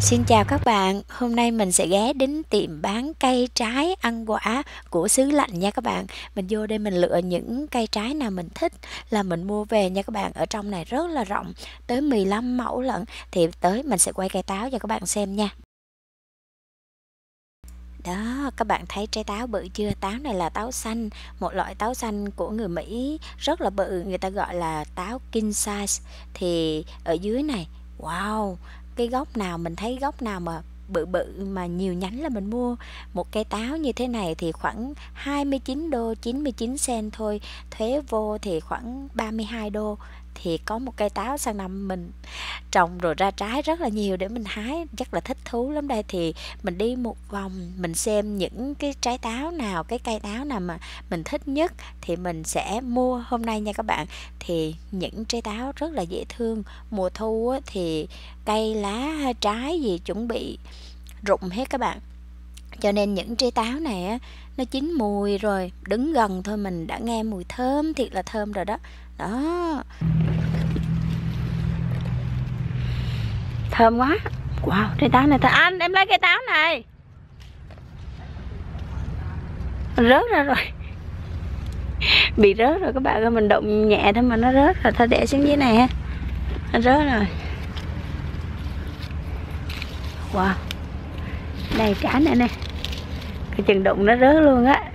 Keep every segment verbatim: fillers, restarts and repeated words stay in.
Xin chào các bạn, hôm nay mình sẽ ghé đến tiệm bán cây trái ăn quả của xứ lạnh nha các bạn. Mình vô đây mình lựa những cây trái nào mình thích là mình mua về nha các bạn. Ở trong này rất là rộng, tới mười lăm mẫu lận. Thì tới mình sẽ quay cây táo cho các bạn xem nha. Đó, các bạn thấy trái táo bự chưa? Táo này là táo xanh, một loại táo xanh của người Mỹ rất là bự, người ta gọi là táo king size. Thì ở dưới này, wow, cái gốc nào mình thấy gốc nào mà bự bự mà nhiều nhánh là mình mua. Một cây táo như thế này thì khoảng hai mươi chín đô, chín mươi chín cent thôi, thuế vô thì khoảng ba mươi hai đô. Thì có một cây táo sang năm mình trồng rồi ra trái rất là nhiều để mình hái, chắc là thích thú lắm đây. Thì mình đi một vòng mình xem những cái trái táo nào, cái cây táo nào mà mình thích nhất thì mình sẽ mua hôm nay nha các bạn. Thì những trái táo rất là dễ thương, mùa thu thì cây lá trái gì chuẩn bị rụng hết các bạn, cho nên những trái táo này á, nó chín mùi rồi, đứng gần thôi mình đã nghe mùi thơm, thiệt là thơm rồi đó. Đó, thơm quá. Wow, trái táo này thơm. Anh, em lấy cây táo này. Rớt ra rồi. Bị rớt rồi các bạn ơi, mình động nhẹ thôi mà nó rớt rồi, thôi để xuống dưới này ha. Nó rớt rồi. Wow. Đây trái này nè. Cái chừng đụng nó rớt luôn á.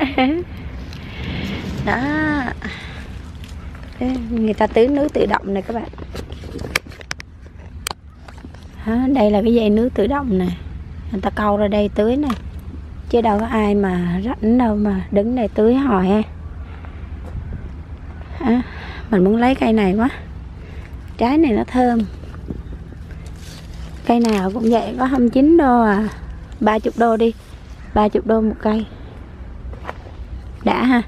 Đó. Đó. Người ta tưới nước tự động này các bạn. Đó, đây là cái dây nước tự động này, người ta câu ra đây tưới này, chứ đâu có ai mà rảnh đâu mà đứng đây tưới hỏi ha. À, mình muốn lấy cây này quá, trái này nó thơm, cây nào cũng vậy, có hai mươi chín đô à, ba mươi đô đi, ba mươi đô một cây đã ha.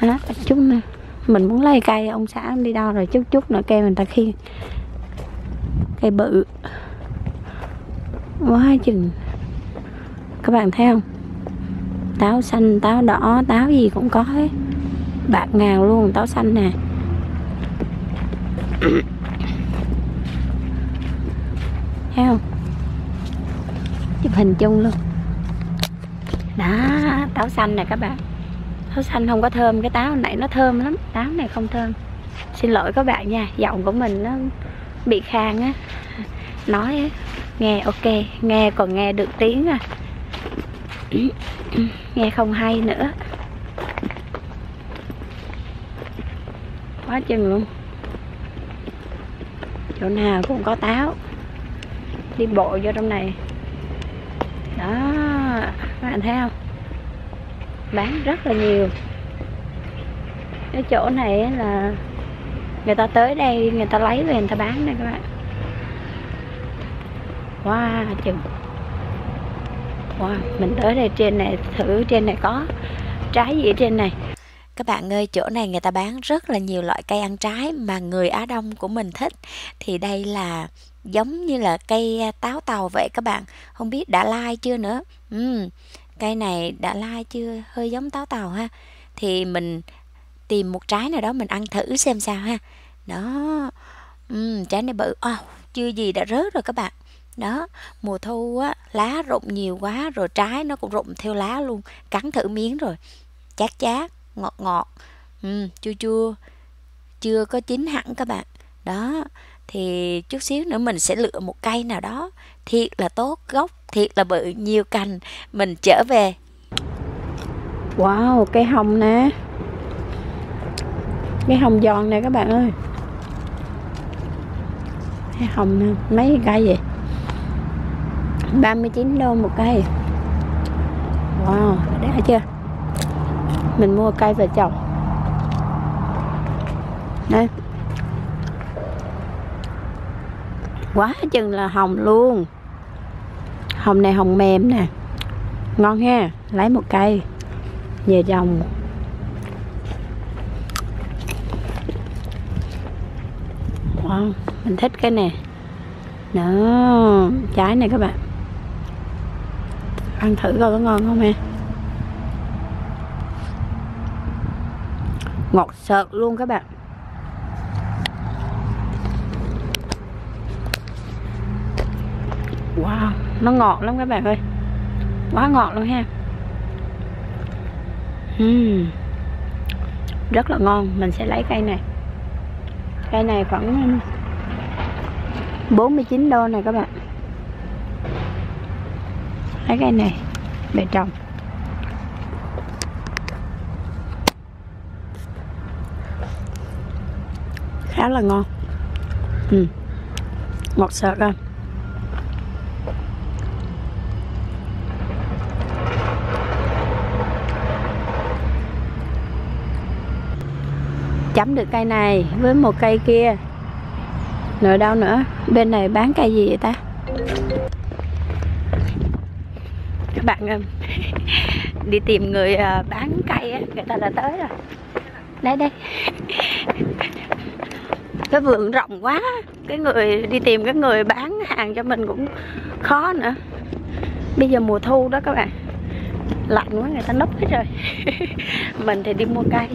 Đó, chút này mình muốn lấy cây, ông xã đi đâu rồi, chút chút nữa cây mình ta khi cây bự quá chừng. Các bạn thấy không, táo xanh, táo đỏ, táo gì cũng có hết, bạc ngàn luôn, táo xanh nè. Thấy không, chụp hình chung luôn đó. Táo xanh nè các bạn, táo xanh không có thơm, cái táo này nó thơm lắm, táo này không thơm. Xin lỗi các bạn nha, giọng của mình nó bị khang á, nói á, nghe ok, nghe còn nghe được tiếng à, nghe không hay nữa, quá chừng luôn. Chỗ nào cũng có táo, đi bộ vô trong này đó, các bạn thấy không, bán rất là nhiều. Cái chỗ này là người ta tới đây, người ta lấy về người ta bán đây các bạn. Wow, chừng wow, mình tới đây trên này thử, trên này có trái gì ở trên này. Các bạn ơi, chỗ này người ta bán rất là nhiều loại cây ăn trái mà người Á Đông của mình thích. Thì đây là giống như là cây táo tàu vậy các bạn. Không biết đã lai chưa nữa. uhm. Cây này đã lai chưa, hơi giống táo tàu ha. Thì mình tìm một trái nào đó mình ăn thử xem sao ha. Đó, uhm, trái này bự, oh, chưa gì đã rớt rồi các bạn. Đó, mùa thu á, lá rụng nhiều quá rồi trái nó cũng rụng theo lá luôn. Cắn thử miếng rồi, chát chát, ngọt ngọt, uhm, chua chua, chưa có chín hẳn các bạn. Đó, thì chút xíu nữa mình sẽ lựa một cây nào đó thiệt là tốt, gốc thiệt là bự, nhiều cành, mình trở về. Wow, cây hồng nè, cái hồng giòn nè các bạn ơi, cái hồng mấy cây vậy, ba mươi chín đô một cây. Wow, đã chưa, mình mua cây về trồng đây quá chừng là hồng luôn. Hồng này hồng mềm nè, ngon ha, lấy một cây về trồng. Wow, mình thích cái nè. Đó, trái này các bạn, ăn thử coi có ngon không em. Ngọt sợt luôn các bạn. Wow, nó ngọt lắm các bạn ơi, quá ngọt luôn ha. uhm. Rất là ngon. Mình sẽ lấy cây này. Cây này khoảng bốn mươi chín đô này các bạn. Lấy cây này để trồng. Khá là ngon. uhm. Ngọt sợt không? Chấm được cây này với một cây kia. Nữa đâu nữa? Bên này bán cây gì vậy ta? Các bạn ơi, đi tìm người bán cây á, người ta đã tới rồi. Đây đây. Cái vườn rộng quá, cái người đi tìm cái người bán hàng cho mình cũng khó nữa. Bây giờ mùa thu đó các bạn, lạnh quá người ta núp hết rồi. Mình thì đi mua cây.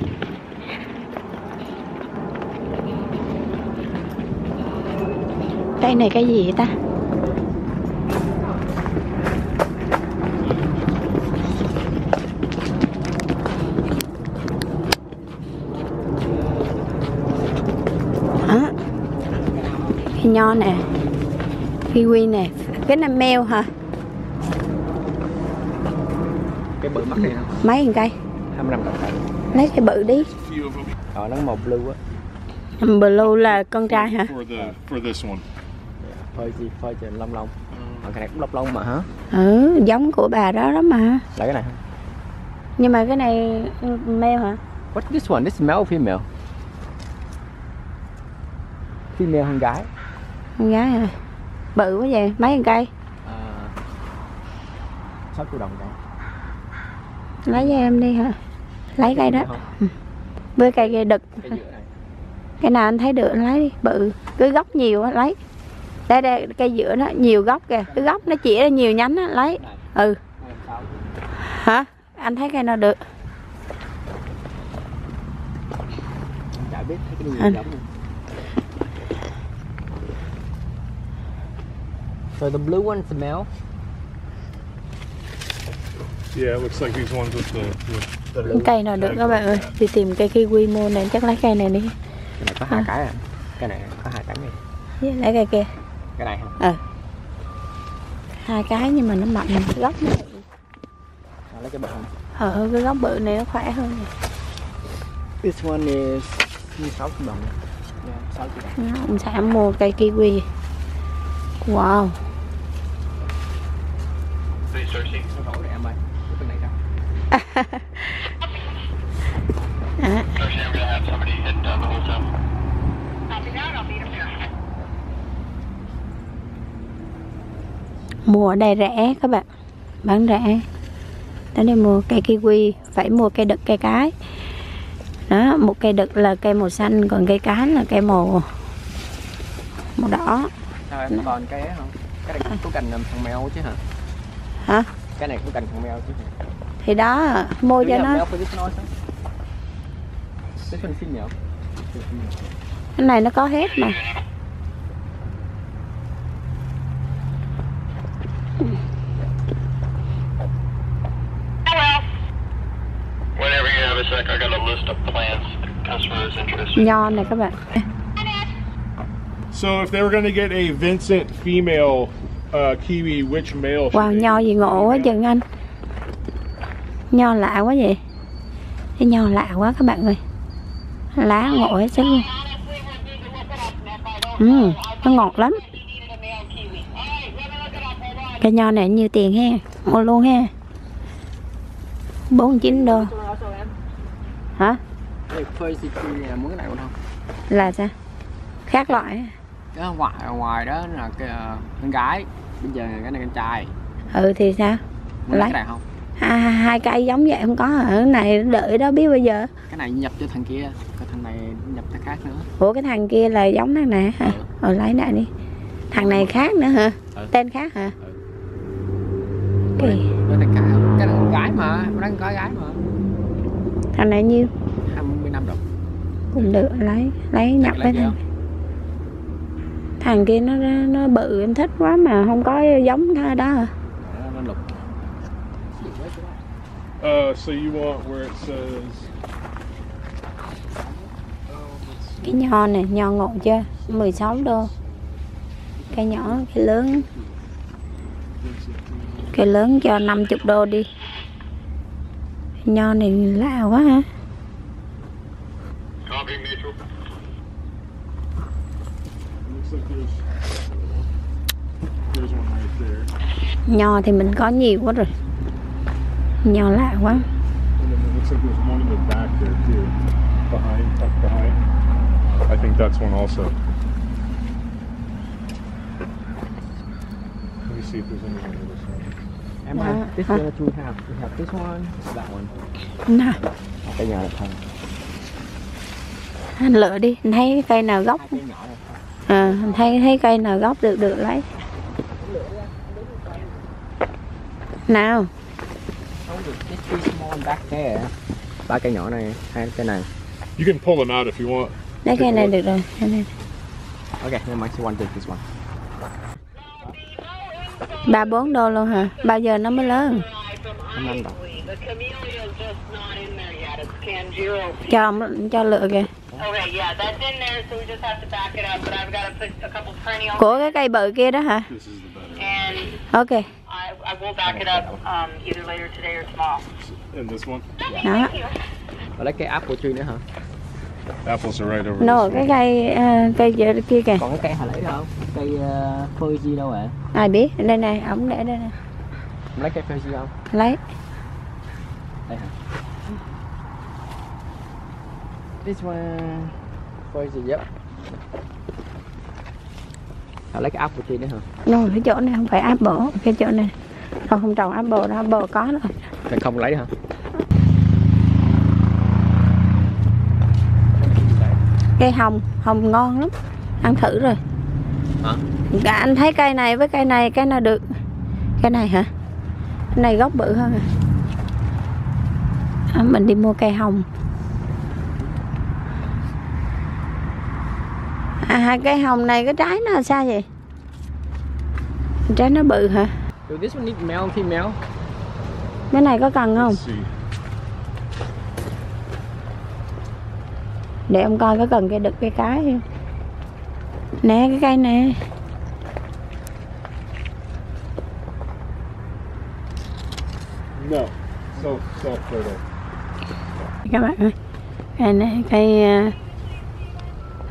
Cây này cái gì vậy ta? Đó. Cây nho nè, kiwi nè, cái này meo hả? Cái bự mắc này không? Mấy cây? hai mươi lăm đồng. Lấy cái bự đi. Đó, nó màu blue á. Blue là con trai hả? For the, for this one. Phơi gì? Phơi trên lông lông. Còn cái này cũng lông lông mà hả? Ừ, giống của bà đó đó mà. Lấy cái này. Nhưng mà cái này male hả? What this one? This male or female? Female hơn gái. Con gái hả? Bự quá vậy, mấy con cây? Sáu triệu đồng đây. Lấy cho em đi hả? Lấy cây đó. Với cây cây đực. Cái nào anh thấy được anh lấy đi, bự. Cứ gốc nhiều á, lấy. Đây đây, cây giữa nó nhiều gốc kìa, cái gốc nó chỉ ra nhiều nhánh á, lấy. Ừ. Hả? Anh thấy cây nào được? So the blue one's the male. Yeah, it looks like these ones with the, with the... Cây nào được các bạn ơi, đi tìm cây kiwi mua này, chắc lấy cây này đi. Cái này có hai à. cái à? Cái này có hai cái này. Yeah, lấy cây kia. Cái này hả? Ừ. Hai cái nhưng mà nó mạnh, cái gốc nó bự. À, lấy cái bự không? Ờ, cái gốc bự này nó khỏe hơn này. This one is sáu triệu đồng. Yeah, ông xã mua cây kiwi. Wow. À. Mua ở đây rẻ các bạn, bán rẻ. Đến đây mua cây kiwi, phải mua cây đực cây cái. Đó, một cây đực là cây màu xanh, còn cây cái là cây màu màu đỏ. Sao em còn cây không? Cái này cũng cành thằng mèo chứ hả? Hả? Cái này cũng cành thằng mèo chứ hả? Thì đó, mua cho nó. Cái này nó có hết mà. Nho này các bạn. So if they were going to get a Vincent female uh, kiwi, which male? Wow, nho gì ngộ quá chừng anh. Nho lạ quá vậy. Cái nho lạ quá các bạn ơi. Lá ngộ hết sức. Ừ, nó ngọt lắm. Cái nho này nhiều tiền ha, mua luôn ha. bốn mươi chín đô. Hả? Là sao? Khác loại. Đó, ngoài ngoài đó là cái con gái, bây giờ cái này con trai. Ừ thì sao? Muốn lấy cái này không? À, hai cây giống vậy không có hả? Cái này đợi đó biết bây giờ. Cái này nhập cho thằng kia, còn thằng này nhập thằng khác nữa. Ủa cái thằng kia là giống thằng này hả? Ừ. Ờ lấy lại đi. Thằng này khác nữa hả? Ừ. Tên khác hả? Ừ. Cái này, cái này cái này gái mà, nó có gái mà. Thằng này nhiêu? hai mươi lăm đồng. Cũng được, lấy lấy nhập cái thằng. Thằng kia nó nó bự em thích quá mà không có giống cái đó hả? Uh, so you want where it says... Cái nho này, nho ngộ chưa? mười sáu đô. Cái nhỏ, cái lớn. Cái lớn cho năm mươi đô đi. Nho này lạ quá hả? Nho thì mình có nhiều quá rồi. Nho lạ quá. I think that's one also. Let me see if there's any other one. Am I this one we have? We have this one, that one. Nè. Cái nhỏ thằng. Anh lựa đi, anh thấy cây nào gốc. À, anh thấy thấy cây nào gốc được được lấy. Nào. Ba cây nhỏ này, hai cây này. You can pull them out if you want. Lấy cái này được rồi. Okay, I might want to take this one. ba mươi bốn đô luôn hả? Bao giờ nó mới lớn? Cho cho lựa kìa. Của cái cây bự kia đó hả? Ok. Đó. Và lấy cái apple tree nữa hả? Apples are right over there. No, cái cây uh, cây kia kìa. Còn cái cây hả lấy đâu? Cây uh, phơi gì đâu ạ? À? Ai biết, đây này, ổng để đây nè. Lấy cây phơi gì không? Lấy. Đây hả? This one phơi gì vậy? Hả lấy cái apple tree nữa hả? No, cái chỗ này không phải apple, cái chỗ này. Còn không trồng apple đó, apple có rồi. Còn không lấy hả? Cây hồng, hồng ngon lắm, ăn thử rồi. Hả? Cả anh thấy cây này với cây này, cây nào được? Cây này hả? Cái này gốc bự hơn à. À, mình đi mua cây hồng. À, hai cây hồng này cái trái nó sao vậy? Trái nó bự hả? Cái này có cần không? Để ông coi có cần cây đực cây cái không? Nè cái cây nè. No, so soft photo. Các bạn ơi, cây này cây uh,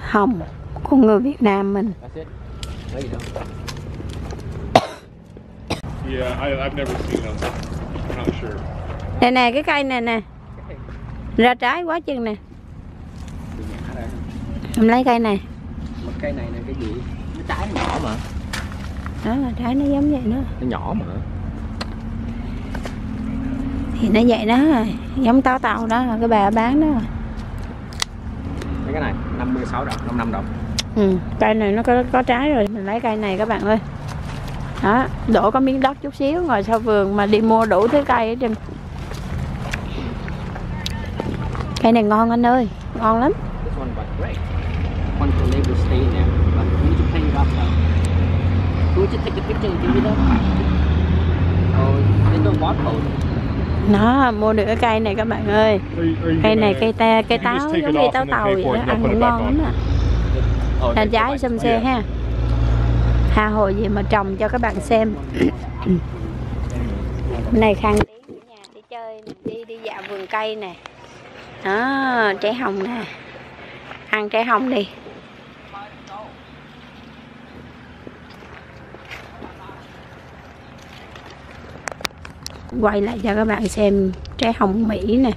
hồng của người Việt Nam mình. Yeah, I, I've never seen them. I'm not sure. Nè nè cái cây này nè. Ra trái quá chừng nè. Em lấy cây này. Mà cây này là cái gì? Nó trái nó nhỏ mà. Đó là trái nó giống vậy đó. Nó nhỏ mà. Thì nó vậy đó rồi. Giống táo tàu đó là cái bà bán đó rồi. Lấy cái này năm mươi sáu đồng, năm mươi lăm đồng. Ừ, cây này nó có, có trái rồi. Mình lấy cây này các bạn ơi. Đó, đổ có miếng đất chút xíu rồi sau vườn mà đi mua đủ thứ cây ở trên. Cây này ngon anh ơi, ngon lắm. Nó mua được cái cây này các bạn ơi. Cây này cây ta, cây táo giống như táo tàu vậy đó, ăn cũng ngon lắm ạ. Là trái xâm xe ha. Hà hồi gì mà trồng cho các bạn xem. Bên này Khang tí nhà đi chơi, đi đi dạo vườn cây nè. Đó, trái hồng nè. Ăn trái hồng đi. Quay lại cho các bạn xem trái hồng Mỹ nè.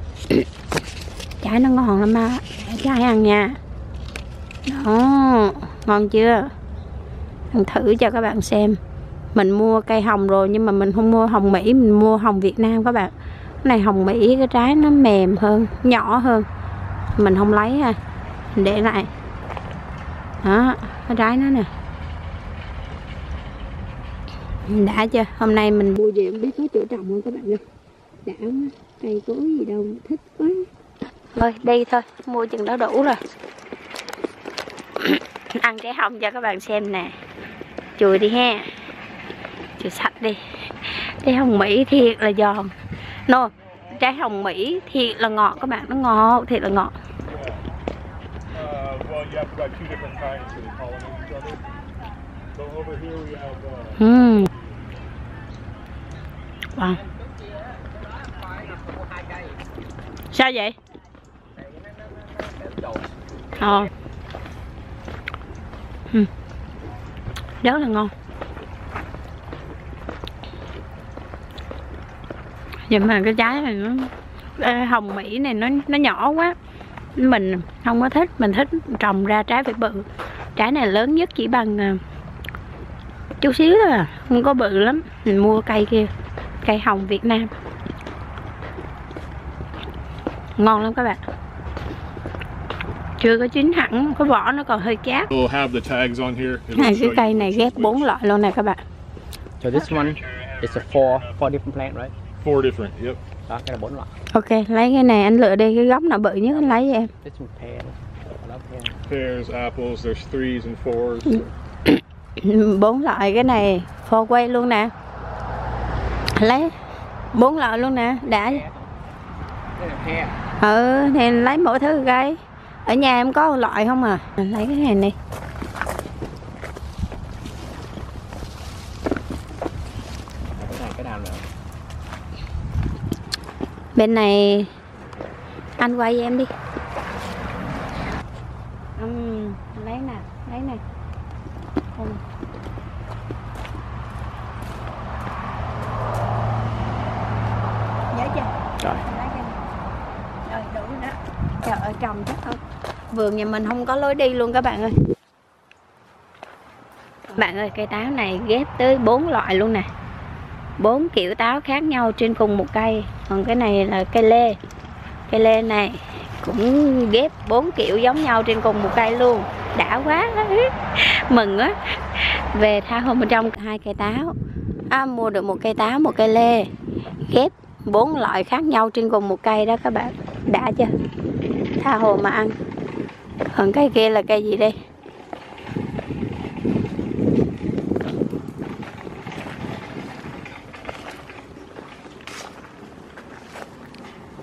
Trái nó ngon lắm á. Trái ăn nha. Đó, ngon chưa? Ăn thử cho các bạn xem. Mình mua cây hồng rồi nhưng mà mình không mua hồng Mỹ, mình mua hồng Việt Nam các bạn. Cái này hồng Mỹ cái trái nó mềm hơn, nhỏ hơn. Mình không lấy ha. Mình để lại. Đó, cái trái nó nè. Đã chưa? Hôm nay mình mua gì không biết có chỗ trồng không các bạn ơi. Đã quá, cây cối gì đâu, thích quá. Thôi, đi thôi, mua chừng đó đủ rồi. ăn trái hồng cho các bạn xem nè. Chùi đi ha, chùi sạch đi. Trái hồng Mỹ thiệt là giòn. Nô, trái hồng Mỹ thiệt là ngọt các bạn, nó ngọt, thiệt là ngọt. Uhm. Wow. Sao vậy? Ờ. Ừ. Rất là ngon. Vậy mà cái trái này nó hồng Mỹ này nó nó nhỏ quá. Mình không có thích, mình thích trồng ra trái phải bự. Trái này lớn nhất chỉ bằng chút xíu thôi à, không có bự lắm. Mình mua cây kia, cây hồng Việt Nam. Ngon lắm các bạn. Chưa có chín hẳn, cái vỏ nó còn hơi chát. Này cái cây này ghép bốn loại luôn này các bạn. So this one is a four, four different plant, right? Four different, yep. Đó, cái là bốn loại. Ok, lấy cái này anh lựa đi, cái gốc nào bự nhất anh lấy cho em. Pears, apples, there's threes and fours. Bốn loại, cái này four way luôn nè. Lấy bốn loại luôn nè, đã. Ừ, thì lấy mỗi thứ cây. Ở nhà em có loại không à? Mình lấy cái này đi. Bên này anh quay em đi. Ừ, lấy nè, lấy nè. Ừ. Nhớ chưa? Rồi. Rồi đủ đó. Trời ơi trồng chắc không. Vườn nhà mình không có lối đi luôn các bạn ơi. Bạn ơi, cây táo này ghép tới bốn loại luôn nè. Bốn kiểu táo khác nhau trên cùng một cây. Còn cái này là cây lê. Cây lê này cũng ghép bốn kiểu giống nhau trên cùng một cây luôn. Đã quá. Mừng á. Về tha hôm bên trong hai cây táo. À, mua được một cây táo, một cây lê. Ghép bốn loại khác nhau trên cùng một cây đó các bạn. Đã chưa? Tha hồ mà ăn. Còn cái kia là cây gì đây?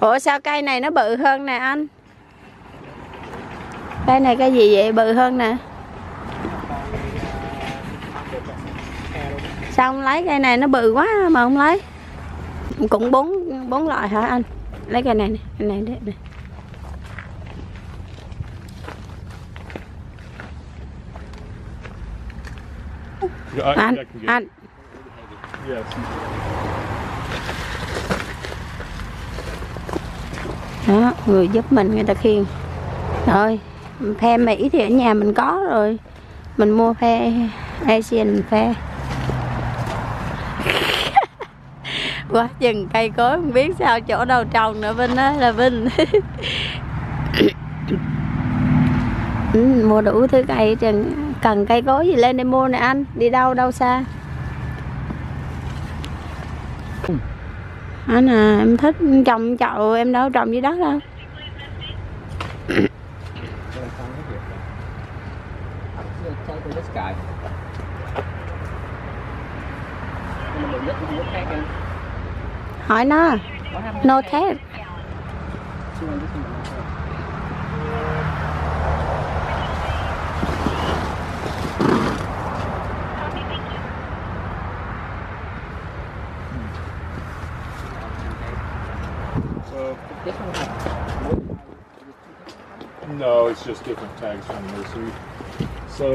Ủa sao cây này nó bự hơn nè anh? Cây này cái gì vậy bự hơn nè? Sao không lấy cây này nó bự quá mà không lấy? Cũng bốn bốn loại hả anh? Lấy cây này nè, cây này đẹp nè. Anh, anh. Đó, người giúp mình người ta khiêng. Rồi, phe Mỹ thì ở nhà mình có rồi. Mình mua phe Asian phe. Quá chừng cây cối không biết sao chỗ đầu trồng nữa. Vinh á là Vinh. Mua đủ thứ cây chừng. Cần cây cối gì lên để mua nè anh. Đi đâu đâu xa. Anh à, em thích trồng chậu, em đâu trồng dưới đất đâu. Hỏi nó. No tag. No, it's just different tags from the nursery. So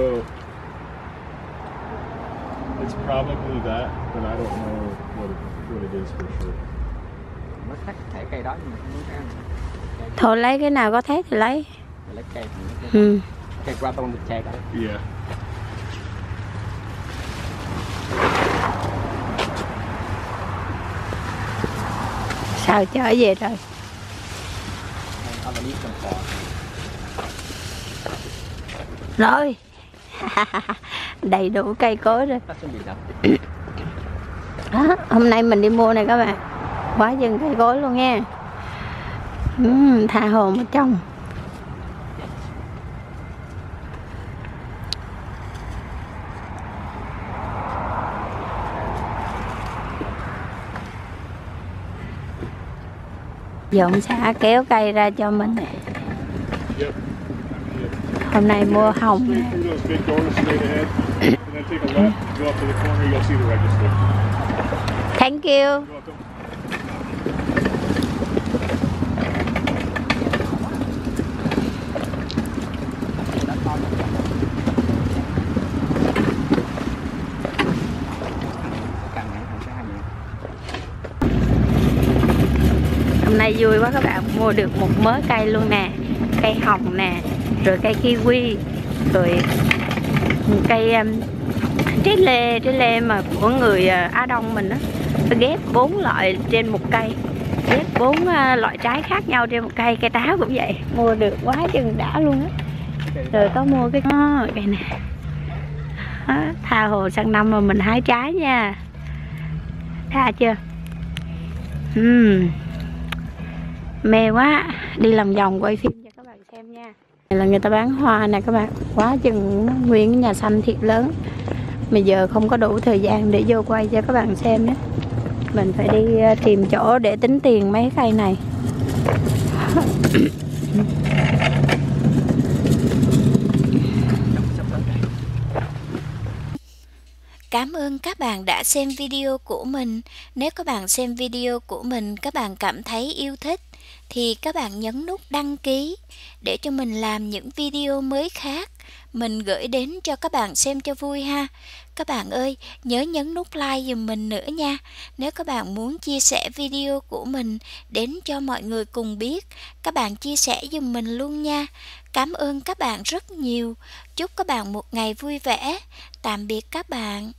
it's probably that, but I don't know what it, what it is for sure. Nó thắt cái cây đó nhưng mà không muốn ăn. Thôi lấy cái nào có thét thì lấy. Lấy cây. Ừ. Cây qua tông được tag đó. Yeah. Sao trở về rồi. Rồi. Đầy đủ cây cối rồi. Đó, hôm nay mình đi mua này các bạn. Quá dừng cây cối luôn nha. uhm, Thà hồ mà trồng. Dọn xã kéo cây ra cho mình. Hôm nay mua hồng. Thank you. Hôm nay vui quá các bạn, mua được một mớ cây luôn nè, cây hồng nè, rồi cây kiwi, rồi cây um, trái lê, trái lê mà của người Á Đông mình á, ghép bốn loại trên một cây, ghép bốn loại trái khác nhau trên một cây, cây táo cũng vậy, mua được quá chừng đã luôn á. Rồi có mua cái à, cây nè, à, tha hồ sang năm mà mình hái trái nha, tha chưa? Uhm. Mê quá, đi làm vòng quay phim cho các bạn xem nha. Là người ta bán hoa nè các bạn, quá chừng nó nguyên cái nhà xanh thiệt lớn. Bây giờ không có đủ thời gian để vô quay cho các bạn xem đó. Mình phải đi tìm chỗ để tính tiền mấy cây này. Cảm ơn các bạn đã xem video của mình. Nếu các bạn xem video của mình, các bạn cảm thấy yêu thích thì các bạn nhấn nút đăng ký để cho mình làm những video mới khác, mình gửi đến cho các bạn xem cho vui ha. Các bạn ơi, nhớ nhấn nút like giùm mình nữa nha. Nếu các bạn muốn chia sẻ video của mình đến cho mọi người cùng biết, các bạn chia sẻ giùm mình luôn nha. Cảm ơn các bạn rất nhiều. Chúc các bạn một ngày vui vẻ. Tạm biệt các bạn.